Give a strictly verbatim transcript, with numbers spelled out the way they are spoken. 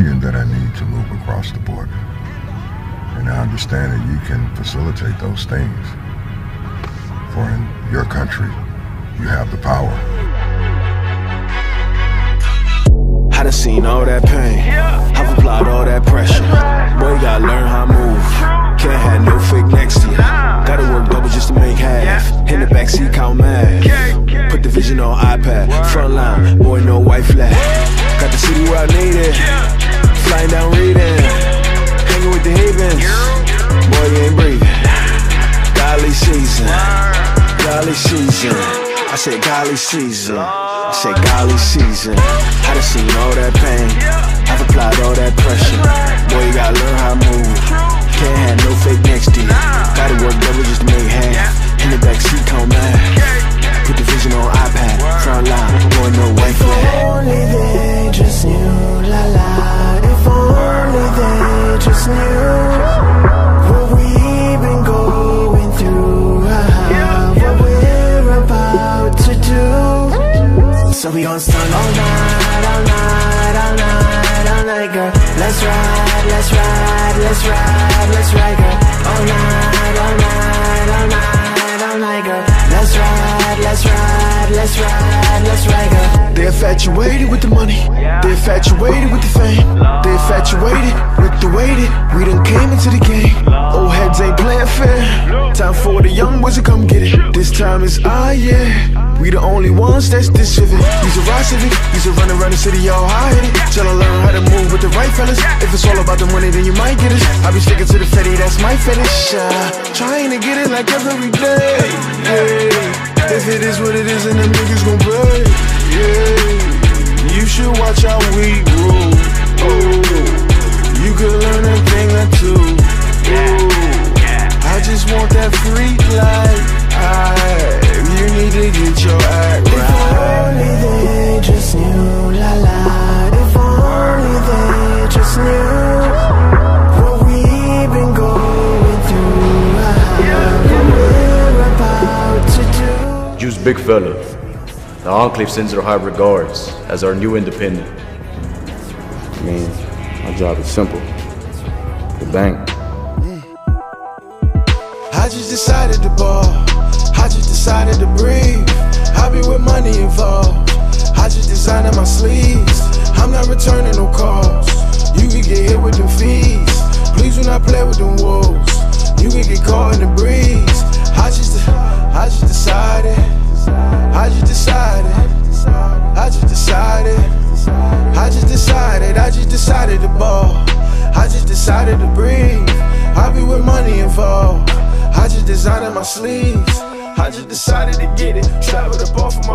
million that I need to move across the border. And I understand that you can facilitate those things. For in your country, you have the power. I done seen all that pain. I've applied all that pressure. Boy, you gotta learn how to move. Can't have no fake next to you. Gotta work double just to make half. In the backseat, count mad. Put the vision on iPad. Frontline, boy, no white flag. Got the city where I need it. Flying down reading. Hanging with the havens. Boy, you ain't breathing. Golly season, golly season. I said golly season, I said golly season. I done seen all that pain, I've applied all that pressure. Boy, you gotta learn how to move. Can't have no fake next to you. Gotta work double just to make half. In the backseat, come back. Put the vision on iPad, front line, boy, no way for that. If only they just knew, la la. If only they just knew. So we gon' stun all night, all night, all night, all night, girl. Let's ride, let's ride, let's ride, let's ride, girl. All night, all night, all night, all night, girl. Let's ride, let's ride, let's ride, let's ride, girl. They infatuated with the money, they infatuated with the fame, they infatuated with the weighted. We done came into the game. Old heads ain't playing fair. Time for the young boys to come get it. This time is I, yeah. We the only ones that's this vivid. He's a ride civic, he's a run around the city all high-headed. Tryna learn how to move with the right fellas. If it's all about the money, then you might get it. I be sticking to the fetty, that's my fetish. uh, Trying to get it like every day, hey. If it is what it is, and them niggas gon' play, yeah. You should watch how we rule, ooh. You could learn a thing or two, ooh. I just want that free life, I. You need to get your act right. If only they just knew, la la. If only they just knew what we've been going through, what we're about to do. Juice Bigfellow, the Enclave sends their high regards as our new independent. I mean, my job is simple. The bank. I just decided to ball. I just decided to breathe. I be with money involved. I just designing my sleeves. I'm not returning no calls. You can get hit with them fees. Please do not play with them wolves. You can get caught in the breeze. I just, I just decided. I just decided. I just decided. I just decided. I just decided to ball. I just decided to breathe. I be with money involved. I just designing my sleeves. I just decided to get it, traveled up off of my